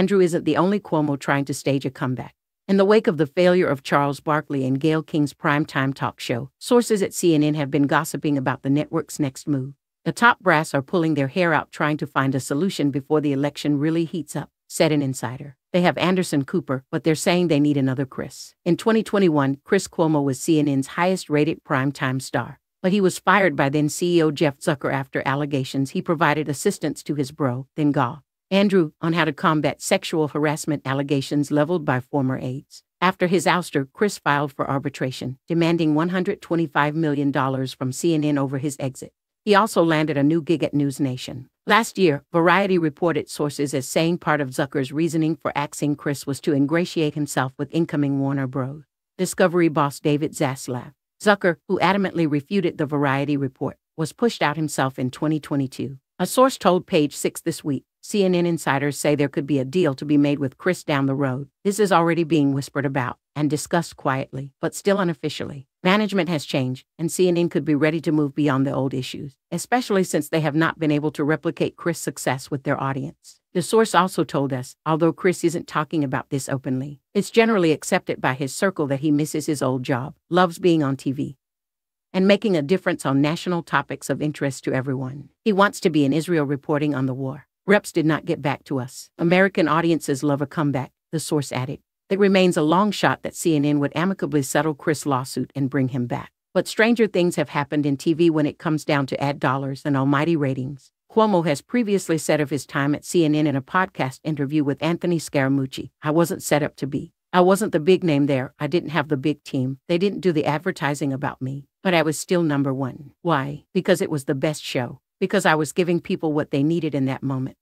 Andrew isn't the only Cuomo trying to stage a comeback. In the wake of the failure of Charles Barkley and Gayle King's primetime talk show, sources at CNN have been gossiping about the network's next move. The top brass are pulling their hair out trying to find a solution before the election really heats up, said an insider. They have Anderson Cooper, but they're saying they need another Chris. In 2021, Chris Cuomo was CNN's highest-rated primetime star, but he was fired by then-CEO Jeff Zucker after allegations he provided assistance to his bro, then Gayle, Andrew, on how to combat sexual harassment allegations leveled by former aides. After his ouster, Chris filed for arbitration, demanding $125 million from CNN over his exit. He also landed a new gig at News Nation. Last year, Variety reported sources as saying part of Zucker's reasoning for axing Chris was to ingratiate himself with incoming Warner Bros. Discovery boss David Zaslav. Zucker, who adamantly refuted the Variety report, was pushed out himself in 2022. A source told Page Six this week, CNN insiders say there could be a deal to be made with Chris down the road. This is already being whispered about and discussed quietly, but still unofficially. Management has changed, and CNN could be ready to move beyond the old issues, especially since they have not been able to replicate Chris' success with their audience. The source also told us, although Chris isn't talking about this openly, it's generally accepted by his circle that he misses his old job, loves being on TV, and making a difference on national topics of interest to everyone. He wants to be in Israel reporting on the war. Reps did not get back to us. American audiences love a comeback, the source added. It remains a long shot that CNN would amicably settle Chris' lawsuit and bring him back. But stranger things have happened in TV when it comes down to ad dollars and almighty ratings. Cuomo has previously said of his time at CNN in a podcast interview with Anthony Scaramucci, "I wasn't set up to be. I wasn't the big name there. I didn't have the big team. They didn't do the advertising about me. But I was still number one. Why? Because it was the best show. Because I was giving people what they needed in that moment.